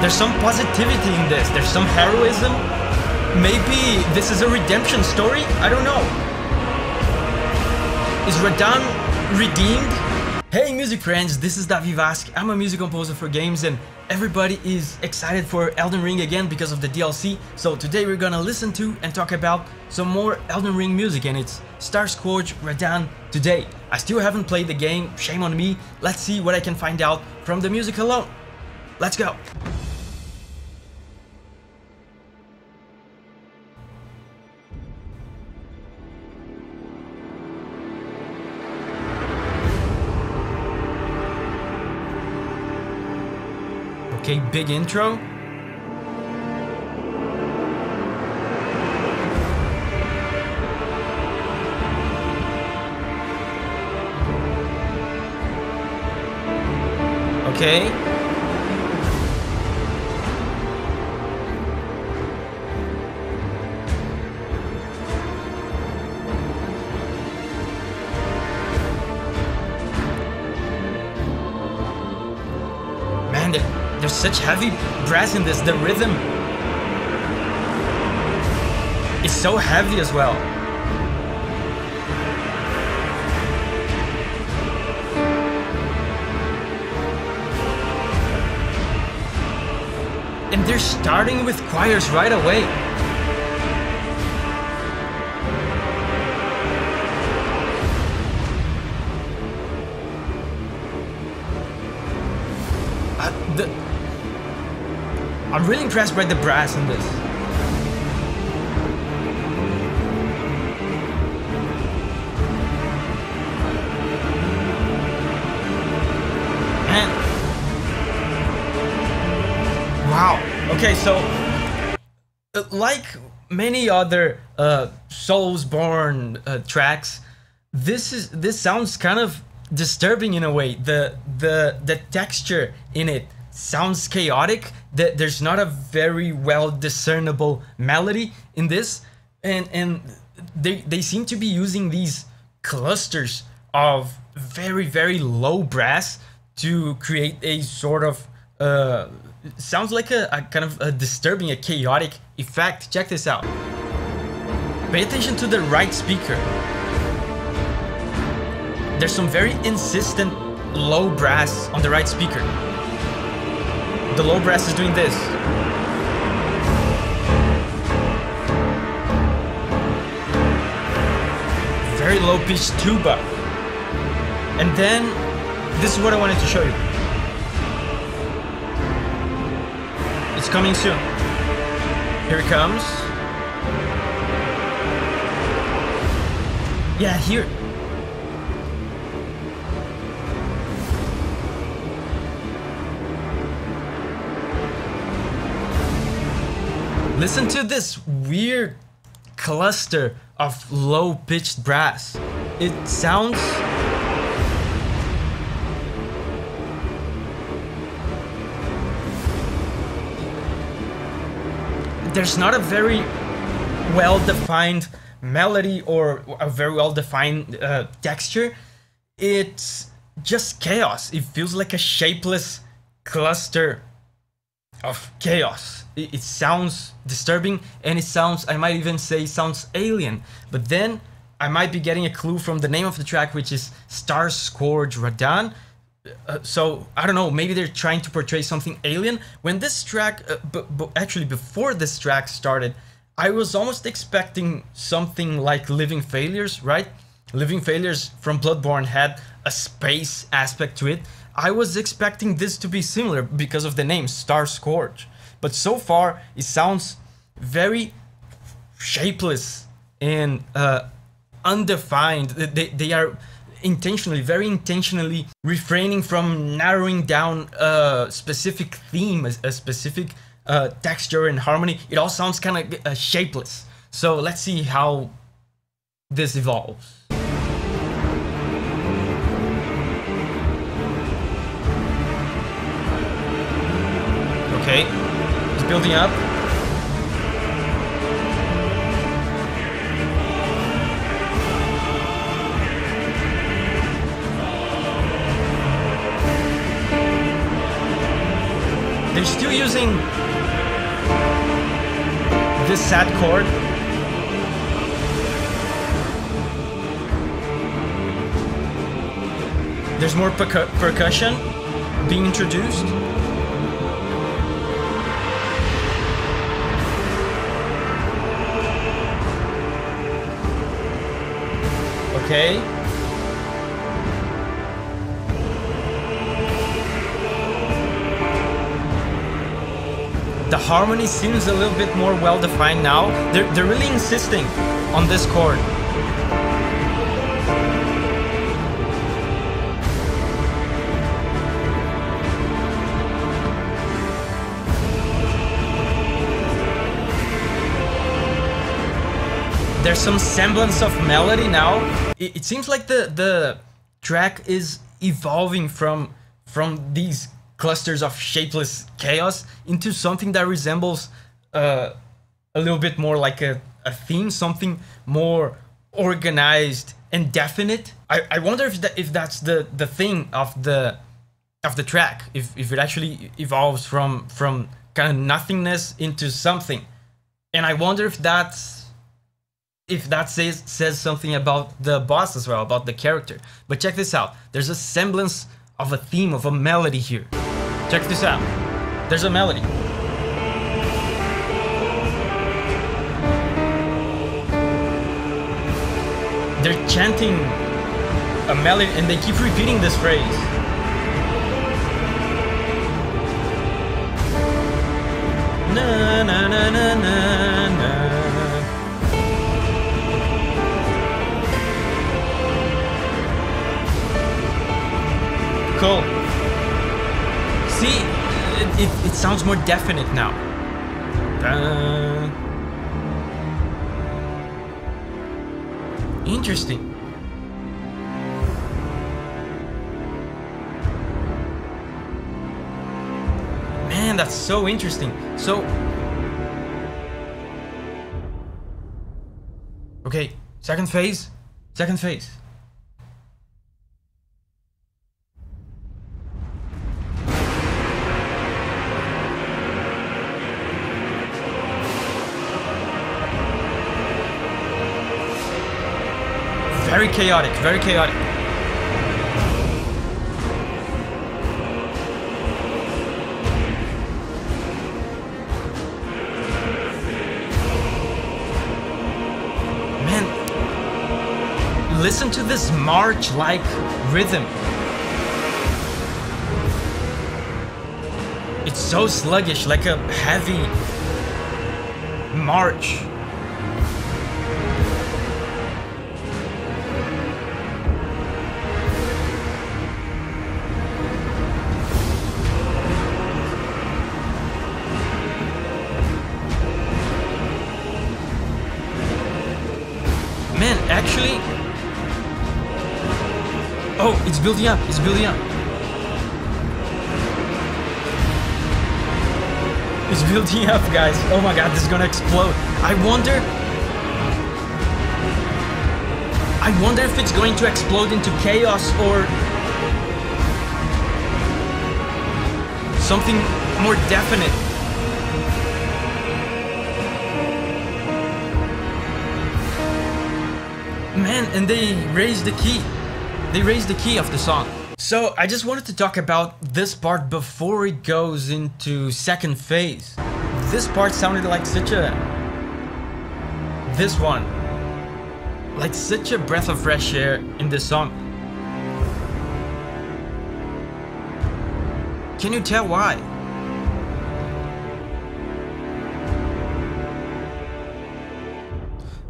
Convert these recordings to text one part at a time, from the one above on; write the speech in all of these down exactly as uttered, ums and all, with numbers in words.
There's some positivity in this. There's some heroism. Maybe this is a redemption story? I don't know. Is Radahn redeemed? Hey music friends, this is Davi Vasc. I'm a music composer for games and everybody is excited for Elden Ring again because of the D L C. So today we're gonna listen to and talk about some more Elden Ring music, and it's Starscourge Radahn today. I still haven't played the game, shame on me. Let's see what I can find out from the music alone. Let's go! Okay, big intro. Okay. Such heavy brass in this, the rhythm is so heavy as well. And they're starting with choirs right away. Uh, the I'm really impressed by the brass in this. Man. Wow. Okay, so uh, like many other uh, Soulsborne uh, tracks, this is this sounds kind of disturbing in a way. The the the texture in it sounds chaotic. That there's not a very well discernible melody in this, and and they they seem to be using these clusters of very very low brass to create a sort of uh sounds like a, a kind of a disturbing, a chaotic effect. Check this out. Pay attention to the right speaker. There's some very insistent low brass on the right speaker. The low brass is doing this. Very low pitched tuba. And then, this is what I wanted to show you. It's coming soon. Here it comes. Yeah, here. Listen to this weird cluster of low-pitched brass. It sounds... There's not a very well-defined melody or a very well-defined uh, texture. It's just chaos. It feels like a shapeless cluster of chaos. It sounds disturbing, and it sounds, I might even say, sounds alien. But then I might be getting a clue from the name of the track, which is Starscourge Radahn. Uh, so I don't know, maybe they're trying to portray something alien. When this track, uh, b b actually before this track started, I was almost expecting something like Living Failures, right? Living Failures from Bloodborne had a space aspect to it. I was expecting this to be similar because of the name Starscourge. But so far, it sounds very shapeless and uh, undefined. They, they are intentionally, very intentionally refraining from narrowing down a specific theme, a, a specific uh, texture and harmony. It all sounds kind of uh, shapeless. So let's see how this evolves. Okay. Building up. There's still you using this sad chord? There's more percu percussion being introduced. Okay. The harmony seems a little bit more well-defined now. They're, they're really insisting on this chord. There's some semblance of melody now. It, it seems like the the track is evolving from from these clusters of shapeless chaos into something that resembles uh, a little bit more like a, a theme, something more organized and definite. I, I wonder if that if that's the the thing of the of the track. If if it actually evolves from from kind of nothingness into something, and I wonder if that's. If that says says something about the boss as well, about the character. But check this out. There's a semblance of a theme, of a melody here. Check this out. There's a melody. They're chanting a melody and they keep repeating this phrase. Na na na na na na. Cool. See, it, it, it sounds more definite now. Uh, interesting. Man, that's so interesting. So, okay, second phase, second phase. Very chaotic, very chaotic. Man, listen to this march-like rhythm. It's so sluggish, like a heavy march. It's building up, it's building up. It's building up, guys. Oh my god, this is gonna explode. I wonder... I wonder if it's going to explode into chaos or... something more definite. Man, and they raised the key. They raised the key of the song. So I just wanted to talk about this part before it goes into second phase. This part sounded like such a... This one. Like such a breath of fresh air in this song. Can you tell why?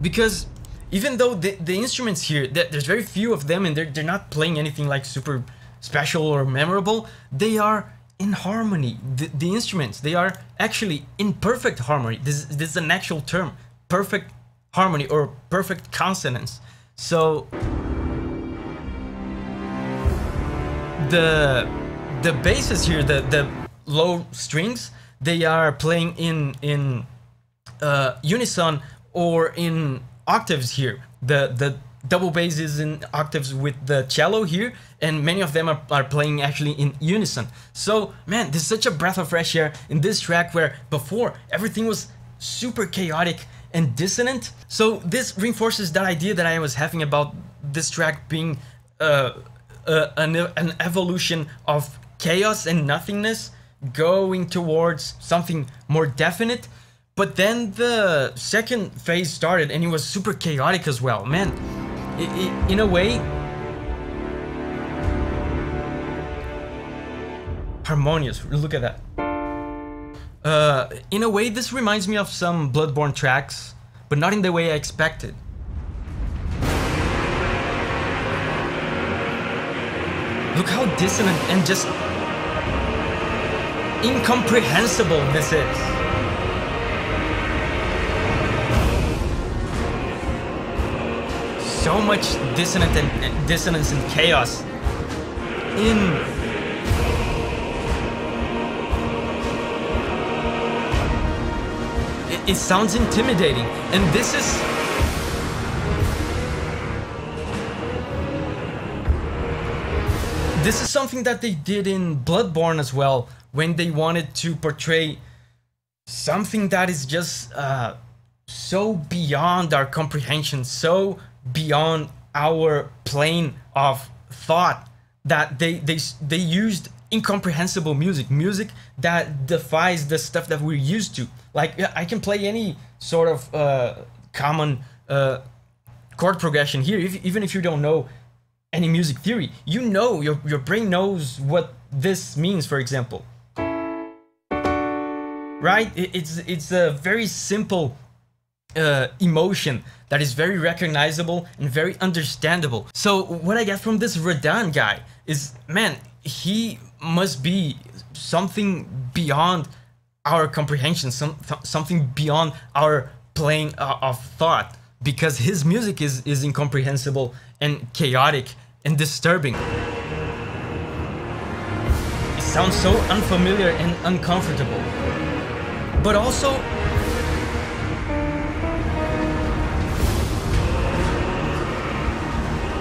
Because even though the, the instruments here, there's very few of them and they're, they're not playing anything like super special or memorable, they are in harmony. The, the instruments, they are actually in perfect harmony. This, this is an actual term, perfect harmony or perfect consonance. So the, the basses here, the, the low strings, they are playing in, in uh, unison or in octaves here. The the double basses and octaves with the cello here, and many of them are, are playing actually in unison. So man, this is such a breath of fresh air in this track where before everything was super chaotic and dissonant. So this reinforces that idea that I was having about this track being uh, uh, an, an evolution of chaos and nothingness going towards something more definite. But then the second phase started and it was super chaotic as well. Man, it, it, in a way, harmonious, look at that. Uh, in a way, this reminds me of some Bloodborne tracks, but not in the way I expected. Look how dissonant and just incomprehensible this is. So much dissonant and, and dissonance and chaos in it, it sounds intimidating, and this is This is something that they did in Bloodborne as well, when they wanted to portray something that is just uh, so beyond our comprehension, so beyond our plane of thought, that they, they, they used incomprehensible music, music that defies the stuff that we're used to. Like, I can play any sort of uh, common uh, chord progression here, if, even if you don't know any music theory. You know, your, your brain knows what this means, for example. Right? It, it's, it's a very simple uh, emotion that is very recognizable and very understandable. So what I get from this Radahn guy is, man, he must be something beyond our comprehension, some, something beyond our plane uh, of thought, because his music is, is incomprehensible and chaotic and disturbing. It sounds so unfamiliar and uncomfortable, but also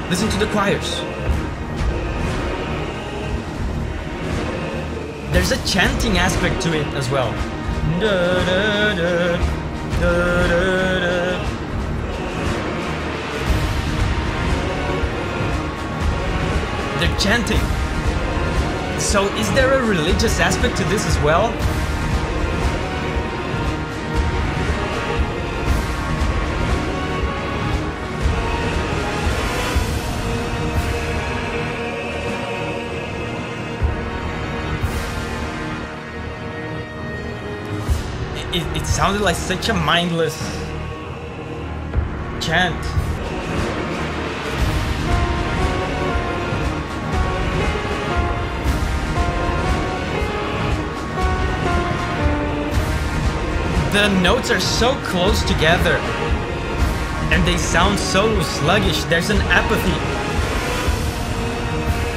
listen to the choirs. There's a chanting aspect to it as well. Da, da, da, da, da, da. They're chanting. So is there a religious aspect to this as well? It, it, it sounded like such a mindless chant. The notes are so close together and they sound so sluggish. There's an apathy.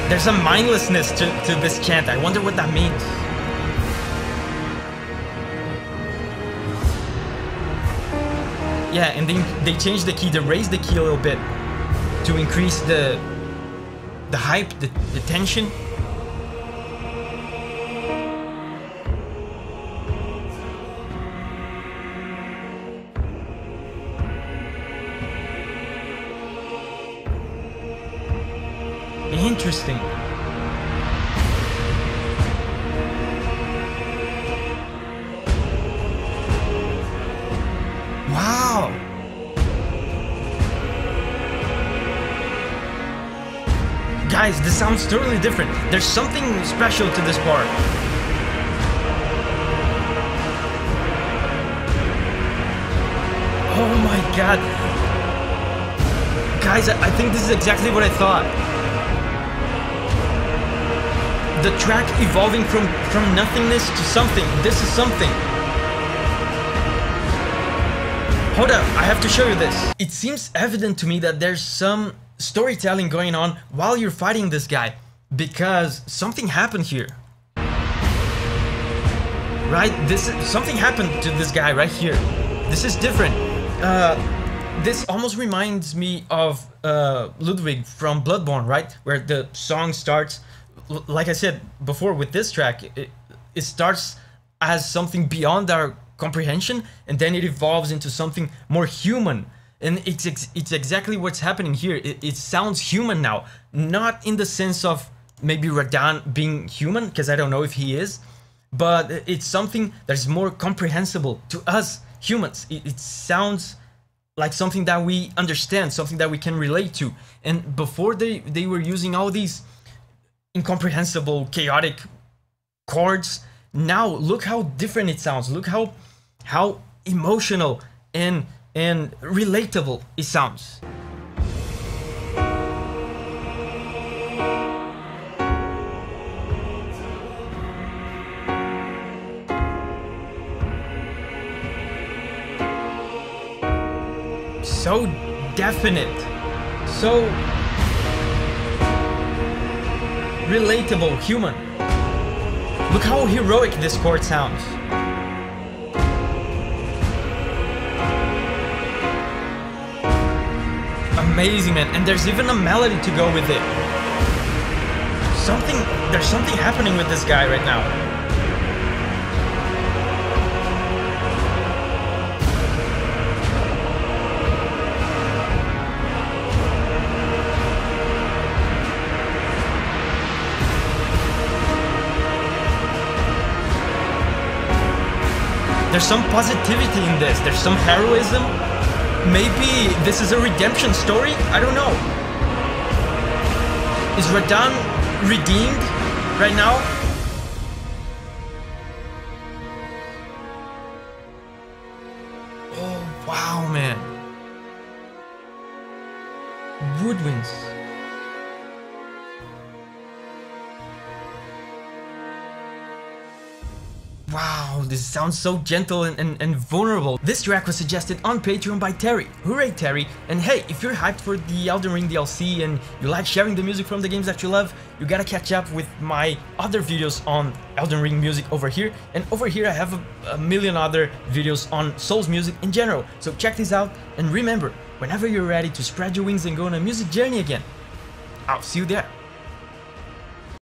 There's a mindlessness to, to this chant. I wonder what that means. Yeah, and then they changed the key, they raised the key a little bit to increase the, the hype, the, the tension. Interesting. Wow. Guys, this sounds totally different. There's something special to this part. Oh my god. Guys, I think this is exactly what I thought. The track evolving from, from nothingness to something. This is something. Hold up, I have to show you this. It seems evident to me that there's some storytelling going on while you're fighting this guy, because something happened here. Right? This is, something happened to this guy right here. This is different. Uh, This almost reminds me of uh, Ludwig from Bloodborne, right? Where the song starts, like I said before with this track, it, it starts as something beyond our comprehension, and then it evolves into something more human. And it's ex it's exactly what's happening here. It, it sounds human now, not in the sense of maybe Radahn being human, because I don't know if he is, but it's something that's more comprehensible to us humans. It, it sounds like something that we understand, something that we can relate to. And before they, they were using all these incomprehensible, chaotic chords. Now look how different it sounds. Look how how emotional and and relatable it sounds. So definite, so relatable, human. Look how heroic this chord sounds. Amazing, man. And there's even a melody to go with it. Something, there's something happening with this guy right now. There's some positivity in this, there's some heroism. Maybe this is a redemption story? I don't know. Is Radahn redeemed right now? Oh, wow, man. Woodwinds. Wow, this sounds so gentle and, and, and vulnerable. This track was suggested on Patreon by Terry. Hooray, Terry! And hey, if you're hyped for the Elden Ring D L C and you like sharing the music from the games that you love, you gotta catch up with my other videos on Elden Ring music over here. And over here I have a, a million other videos on Souls music in general. So check this out, and remember, whenever you're ready to spread your wings and go on a music journey again, I'll see you there.